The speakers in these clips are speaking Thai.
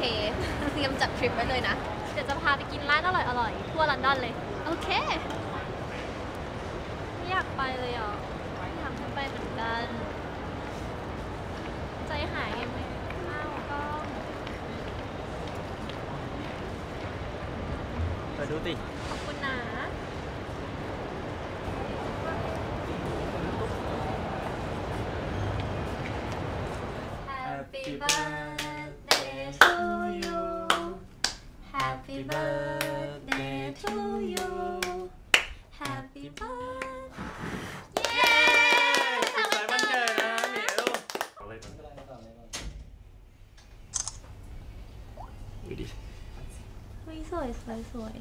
เคเตรียมจัดทริปไว้เลยนะเดี๋ยวจะพาไปกินร้านอร่อยๆทั่วลอนดอนเลยโอเคไม่อยากไปเลยอ่ะไม่อยากให้ไปเหมือนกันใจหายไงอ้าวก็ไปดูสิขอบคุณนะHappy birthday to you. Happy birthday to you. Happy birthday. เย้สุขสันต์วันเกิดนะเหมียวดูดิไม่สวยสวยสวย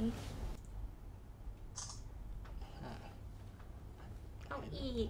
เอาอีก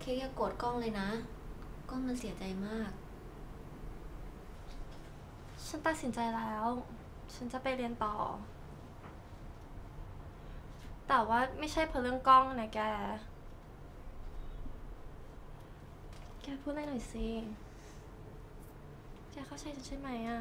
เค้กอย่าโกรธกล้องเลยนะกล้องมันเสียใจมากฉันตัดสินใจแล้วฉันจะไปเรียนต่อแต่ว่าไม่ใช่เพราะเรื่องกล้องนะแกพูดอะไรหน่อยสิแกเข้าใจฉันใช่ไหมอะ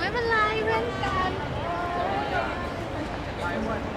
ไม่เป็นไรเพื่อนกัน